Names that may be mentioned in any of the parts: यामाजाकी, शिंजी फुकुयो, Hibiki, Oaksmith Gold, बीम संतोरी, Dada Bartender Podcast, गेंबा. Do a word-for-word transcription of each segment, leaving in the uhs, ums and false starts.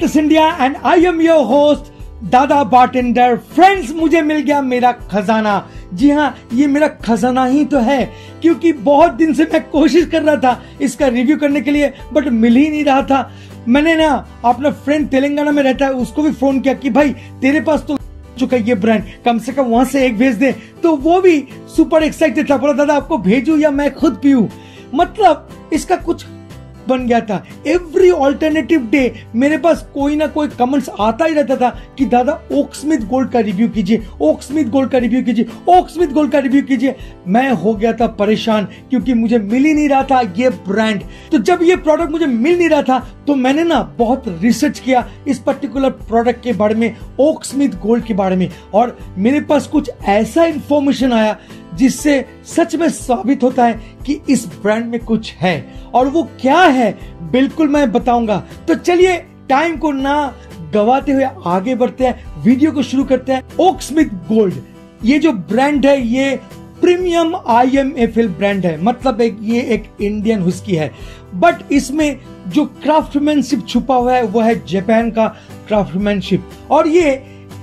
Practice India and I am your host Dada bartender. Friends, मुझे मिल गया मेरा खजाना। जी हाँ, ये मेरा खजाना ही तो है, क्योंकि बहुत दिन से मैं कोशिश कर रहा था इसका रिव्यू करने के लिए, बट मिल ही नहीं रहा था। मैंने ना अपना फ्रेंड तेलंगाना में रहता है उसको भी फोन किया कि भाई तेरे पास तो चुका ये ब्रांड, कम से कम वहां से एक भेज दे। तो वो भी सुपर एक्साइटेड था, बोला दादा आपको भेजू या मैं खुद पीऊं। मतलब इसका कुछ बन गया था। एवरी ऑल्टरनेटिव डे मेरे पास कोई ना कोई कमेंट्स आता ही रहता था कि दादा ओक्समिथ गोल्ड का रिव्यू कीजिए, ओक्समिथ गोल्ड का रिव्यू कीजिए, ओक्समिथ गोल्ड का रिव्यू कीजिए। मैं हो गया था परेशान, क्योंकि मुझे मिल ही नहीं रहा था ये ब्रांड। तो जब ये प्रोडक्ट मुझे मिल नहीं रहा था तो मैंने ना बहुत रिसर्च किया इस पर्टिकुलर प्रोडक्ट के बारे में, ओक्समिथ गोल्ड के बारे में, और मेरे पास कुछ ऐसा इंफॉर्मेशन आया जिससे सच में साबित होता है कि इस ब्रांड में कुछ है। और वो क्या है बिल्कुल मैं बताऊंगा। तो चलिए टाइम को ना गवाते हुए आगे बढ़ते हैं, वीडियो को शुरू करते हैं। ओक्समिथ गोल्ड ये जो ब्रांड है ये प्रीमियम आईएमएफएल ब्रांड है, मतलब एक ये एक इंडियन हुस्की है, बट इसमें जो क्राफ्टमैनशिप छुपा हुआ है वो है जापान का क्राफ्टमैनशिप, और ये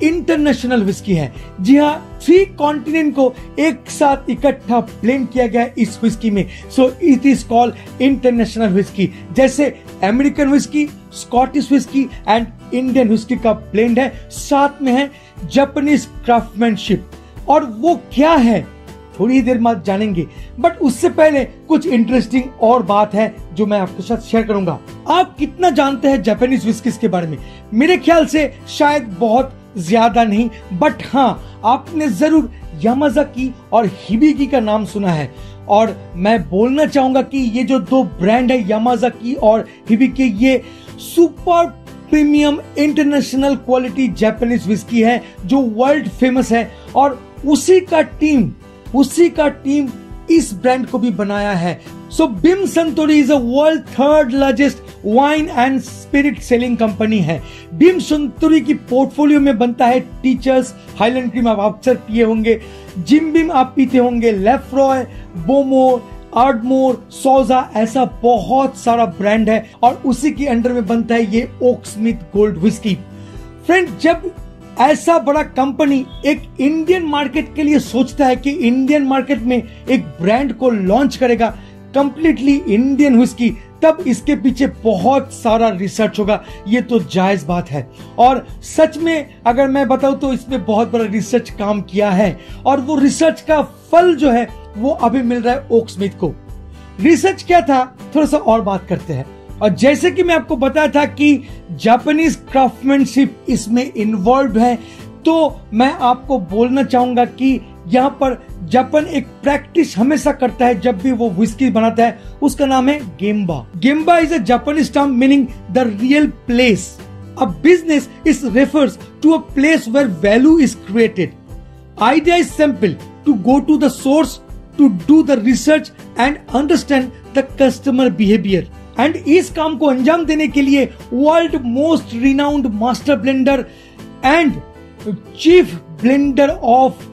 इंटरनेशनल विस्की है। जी हाँ, थ्री कॉन्टिनेंट को एक साथ इकट्ठा ब्लेंड किया गया है इस विस्की में, so it is called international whisky. जैसे American whisky, Scottish whisky and Indian whisky का ब्लेंड है, साथ में है जापानीज क्राफ्टमैनशिप। और वो क्या है थोड़ी देर बाद जानेंगे, बट उससे पहले कुछ इंटरेस्टिंग और बात है जो मैं आपके साथ शेयर करूंगा। आप कितना जानते हैं जापानीज विस्कीज के बारे में? मेरे ख्याल से शायद बहुत ज्यादा नहीं, बट हाँ आपने जरूर यामाजाकी और हिबिकी का नाम सुना है। और मैं बोलना चाहूंगा कि ये जो दो ब्रांड है यामाजाकी और हिबिकी, ये super premium international quality Japanese whisky है जो वर्ल्ड फेमस है, और उसी का टीम उसी का टीम इस ब्रांड को भी बनाया है। So बीम संतोरी is a world third largest wine and spirit selling company है। बीम संतोरी की पोर्टफोलियो में बनता है टीचर्स, हाइलैंड क्रीम आप अक्सर पिए होंगे, जिम बीम आप पीते होंगे, लेफ्रॉय, बोमोर, आर्डमोर, सोजा, ऐसा बहुत सारा ब्रांड है, और उसी के अंडर में बनता है ये ओक्समिथ गोल्ड विस्की। फ्रेंड, जब ऐसा बड़ा कंपनी एक इंडियन मार्केट के लिए सोचता है कि इंडियन मार्केट में एक ब्रांड को लॉन्च करेगा कंप्लीटली इंडियन व्हिस्की, तब इसके पीछे बहुत सारा रिसर्च होगा, ये तो जायज बात है। और सच में अगर मैं बताऊं तो इसमें बहुत बड़ा रिसर्च काम किया है, और वो रिसर्च का फल जो है वो अभी मिल रहा है ओक्समिथ को। रिसर्च क्या था थोड़ा सा और बात करते हैं। और जैसे कि मैं आपको बताया था कि जापानीज क्राफ्टमैनशिप इसमें इन्वॉल्व है, तो मैं आपको बोलना चाहूंगा कि यहाँ पर जापान एक प्रैक्टिस हमेशा करता है जब भी वो विस्की बनाता है, उसका नाम है गेंबा। गेंबा is a Japanese term meaning the real place. A business is refers to a place where value is created. Idea is simple, to go to the source, to do the research and understand the customer behaviour. And इस काम को अंजाम देने के लिए world most renowned master blender and chief blender of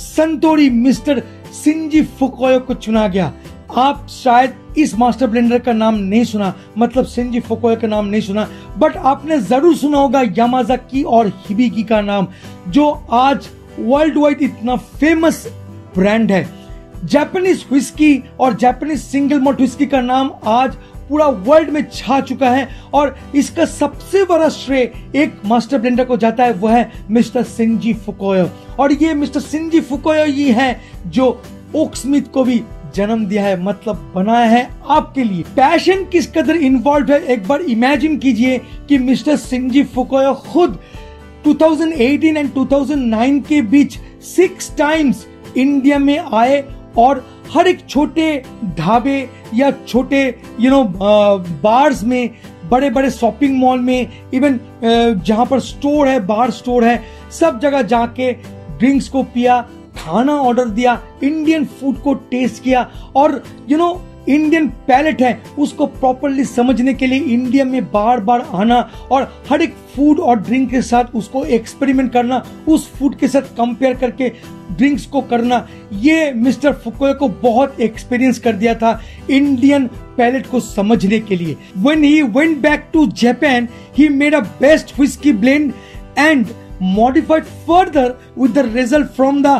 Suntory mister शिंजी फुकुयो को चुना गया। आप शायद इस मास्टर ब्लेंडर का नाम नहीं सुना, मतलब शिंजी फुकुयो का नाम नहीं सुना, बट आपने जरूर सुना होगा यामाजाकी और हिबिकी का नाम, जो आज वर्ल्ड वाइड इतना फेमस ब्रांड है। जापानीज व्हिस्की और जापानीज सिंगल मॉल्ट व्हिस्की का नाम आज पूरा वर्ल्ड में छा चुका है, और इसका सबसे बड़ा श्रेय एक मास्टर ब्लेंडर को जाता है, वह है मिस्टर शिंजी फुकुयो। और ये मिस्टर शिंजी फुकुयो ही है जो ओक्समिथ को भी जन्म दिया है, मतलब बनाया है आपके लिए। पैशन किस कदर इन्वॉल्व है एक बार इमेजिन कीजिए कि मिस्टर शिंजी फुकुयो खुद दो हज़ार अठारह एंड दो हज़ार नौ के बीच सिक्स टाइम्स इंडिया में आए, और हर एक छोटे ढाबे या छोटे यू नो बार्स में, बड़े बड़े शॉपिंग मॉल में, इवन जहां पर स्टोर है, बार स्टोर है, सब जगह जाके ड्रिंक्स को पिया, खाना ऑर्डर दिया, इंडियन फूड को टेस्ट किया, और यू नो इंडियन पैलेट है उसको प्रॉपरली समझने के लिए इंडिया में बार बार आना और हर एक फूड और ड्रिंक के साथ उसको एक्सपेरिमेंट करना, उस फूड के साथ कंपेयर करके ड्रिंक्स को करना, ये मिस्टर फुकुयो को बहुत एक्सपीरियंस कर दिया था इंडियन पैलेट को समझने के लिए. When he went back to Japan he made a best whisky blend and modified further with the result from the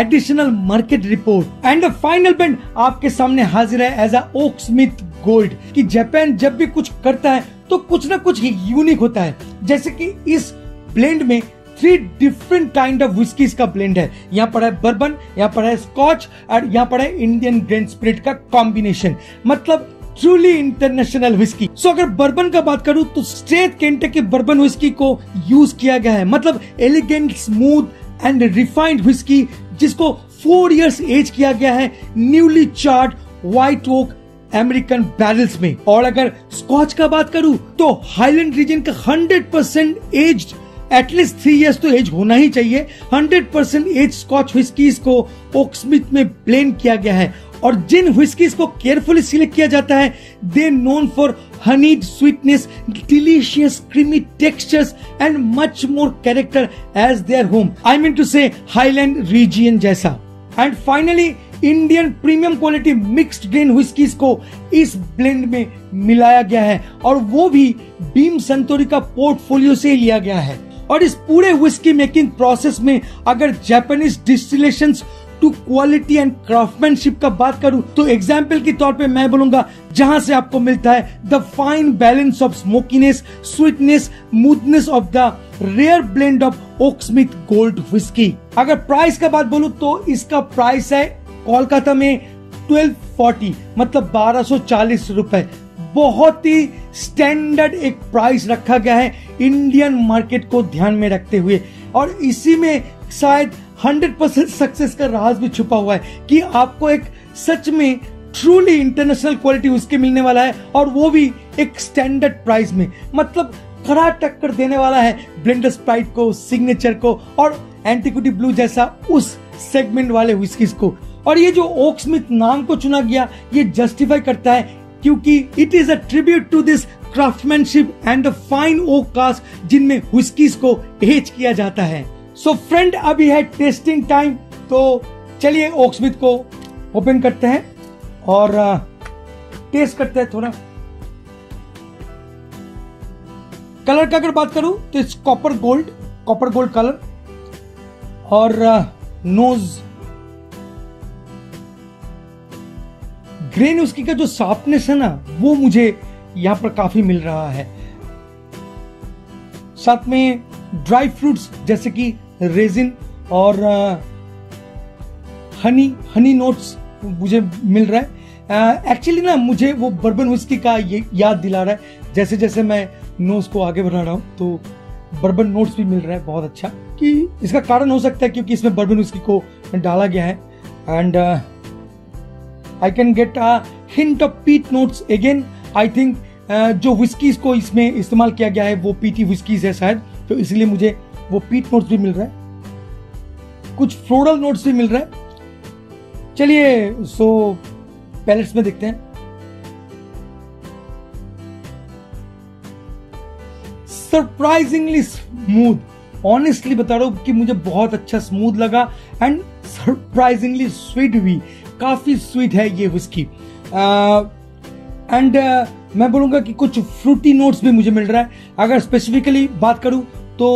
additional market report and the final blend आपके सामने हाजिर है as a Oaksmith Gold. कि Japan जब भी कुछ करता है तो कुछ ना कुछ यूनिक होता है, जैसे कि इस ब्लेंड में three different kind of whiskies का ब्लेंड है. यहाँ पर है बर्बन, यहाँ पर है स्कॉच और यहाँ पर है इंडियन ग्रेन स्पिरिट का कॉम्बिनेशन, मतलब ट्रूली इंटरनेशनल विस्की. सो अगर बर्बन का बात करूं तो स्ट्रेट केंटकी बर्बन विस्की को यूज किया गया है, मतलब elegant, smooth and refined whisky जिसको फोर इयर्स एज किया गया है newly charred white oak American barrels में. और अगर स्कॉच का बात करूं तो हाईलैंड रीजन का hundred percent aged, at least three years तो एज होना ही चाहिए, hundred percent as Scotch whiskies को ओक्समिथ में ब्लेंड किया गया है. और जिन व्हिस्कीज को केयरफुली सिलेक्ट किया जाता है they known for honeyed sweetness, delicious creamy textures and much more character as their home, I mean to say highland region जैसा. And finally Indian premium quality mixed grain whiskies को इस blend में मिलाया गया है और वो भी बीम संतोरी का पोर्टफोलियो से लिया गया है. और इस पूरे व्हिस्की मेकिंग प्रोसेस में अगर Japanese distillations to quality and craftsmanship का बात करूं तो एग्जाम्पल के तौर पे मैं बोलूंगा जहां से आपको मिलता है the fine balance of smokiness, sweetness, smoothness of the rare blend of Oaksmith gold whisky. अगर प्राइस का बात बोलूं तो इसका प्राइस है कोलकाता में ट्वेल्व फोर्टी, मतलब बारह सौ चालीस रुपए. बहुत ही स्टैंडर्ड एक प्राइस रखा गया है इंडियन मार्केट को ध्यान में रखते हुए. और इसी में शायद हंड्रेड परसेंट सक्सेस का राज भी छुपा हुआ है कि आपको एक सच में ट्रूली इंटरनेशनल क्वालिटी उसके मिलने वाला है और वो भी एक स्टैंडर्ड प्राइस में, मतलब खड़ा टक्कर देने वाला है ब्लेंडर स्प्राइट को, सिग्नेचर को और एंटीक्विटी ब्लू जैसा उस सेगमेंट वाले व्हिस्कीज को. और ये जो ओक्समिथ नाम को चुना गया ये जस्टिफाई करता है क्योंकि it is a tribute to this craftsmanship and fine oak cast जिनमें व्हिस्कीज को एज किया जाता है. सो so फ्रेंड, अभी है टेस्टिंग टाइम, तो चलिए ओक्समिथ को ओपन करते हैं और टेस्ट करते हैं थोड़ा. कलर का अगर बात करूं तो it's copper gold, copper gold colour. और नोज ग्रेन उसकी का जो शार्पनेस है ना वो मुझे यहां पर काफी मिल रहा है, साथ में ड्राई फ्रूट्स जैसे कि रेजिन और हनी हनी नोट्स मुझे मिल रहा है. एक्चुअली ना मुझे वो बर्बन व्हिस्की का ये याद दिला रहा है, जैसे जैसे मैं नोज को आगे बढ़ा रहा हूँ तो बर्बन नोट्स भी मिल रहा है. बहुत अच्छा कि इसका कारण हो सकता है क्योंकि इसमें बर्बन व्हिस्की को डाला गया है. And I can get a hint of peat notes again. I think जो व्हिस्कीज को इसमें इस्तेमाल किया गया है वो पीटी व्हिस्कीज है शायद, तो इसलिए मुझे वो पीट नोट्स भी मिल रहा है, कुछ फ्लोरल नोट्स भी मिल रहा है. चलिए सो पैलेट्स में देखते हैं. सरप्राइजिंगली स्मूथ, ऑनेस्टली बता रहा हूं कि मुझे बहुत अच्छा स्मूथ लगा एंड सरप्राइजिंगली स्वीट भी, काफी स्वीट है ये व्हिस्की. एंड uh, uh, मैं बोलूंगा कि कुछ फ्रूटी नोट्स भी मुझे मिल रहा है. अगर स्पेसिफिकली बात करूं तो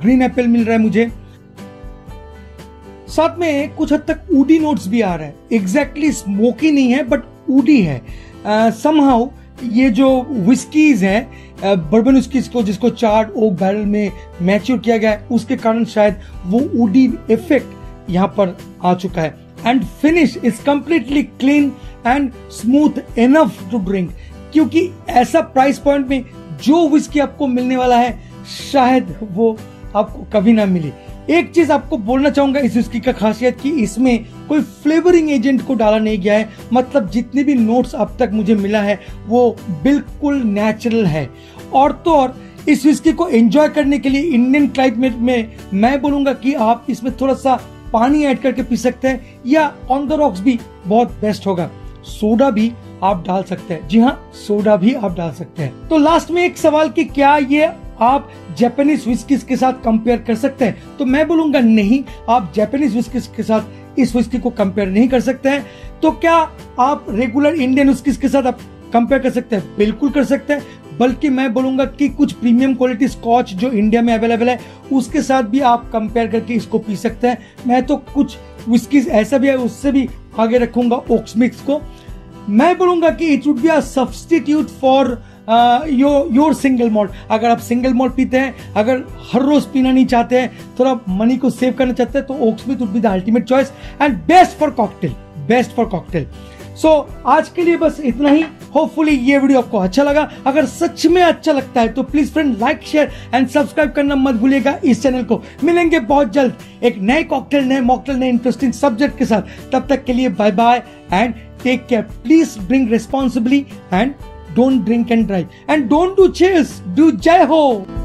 ग्रीन एप्पल मिल रहा है मुझे, साथ में कुछ हद तक ऊडी नोट्स भी आ रहा है. एग्जैक्टली exactly स्मोकी नहीं है बट ऊडी है. समहाउ uh, ये जो व्हिस्कीज है बर्बन व्हिस्कीज को जिसको चार्ड ओक बैरल में मैच्योर किया गया है उसके कारण शायद वो ऊडी इफेक्ट यहाँ पर आ चुका है. And finish is completely clean and smooth enough to drink, क्योंकि ऐसा प्राइस पॉइंट में जो व्हिस्की आपको मिलने वाला है शायद वो आपको कभी ना मिले. एक चीज आपको बोलना चाहूंगा इस व्हिस्की का खासियत कि इसमें कोई फ्लेवरिंग एजेंट को डाला नहीं गया है, मतलब जितने भी नोट्स अब तक मुझे मिला है वो बिल्कुल नेचुरल है. और तो और इस व्हिस्की को एंजॉय करने के लिए इंडियन क्लाइमेट में मैं बोलूंगा कि आप इसमें थोड़ा सा पानी ऐड करके पी सकते हैं या ऑन द रॉक्स भी बहुत बेस्ट होगा. सोडा भी आप डाल सकते हैं। जी हाँ, सोडा भी आप डाल सकते हैं। तो लास्ट में एक सवाल कि क्या ये आप जापानीज विस्कीज के साथ कंपेयर कर सकते हैं? तो मैं बोलूंगा नहीं, आप जापानीज विस्कीज के साथ इस विस्की को कंपेयर नहीं कर सकते हैं। तो क्या आप रेगुलर इंडियन विस्कीज के साथ आप कंपेयर कर सकते हैं? बिल्कुल कर सकते हैं, बल्कि मैं बोलूंगा कि कुछ प्रीमियम क्वालिटी स्कॉच जो इंडिया में अवेलेबल है उसके साथ भी आप कंपेयर करके इसको पी सकते हैं। मैं तो कुछ विस्कीज ऐसा भी है उससे भी आगे रखूंगा ओक्समिक्स को। मैं बोलूंगा कि it would be a substitute for your your single malt. अगर आप सिंगल मॉल्ट पीते हैं, अगर हर रोज पीना नहीं चाहते हैं, थोड़ा मनी को सेव करना चाहते हैं, तो Oaksmith would be the ultimate choice and best for cocktail, best for cocktail. So आज के लिए बस इतना ही। होपफुली ये वीडियो आपको अच्छा लगा। अगर सच में अच्छा लगता है तो please friend like, share and subscribe करना मत भूलिएगा इस चैनल को। मिलेंगे बहुत जल्द एक नए कॉकटेल, नए मॉकटेल, नए इंटरेस्टिंग सब्जेक्ट के साथ। तब तक के लिए bye bye and take care. Please drink responsibly and don't drink and drive and don't do cheers, do जय हो।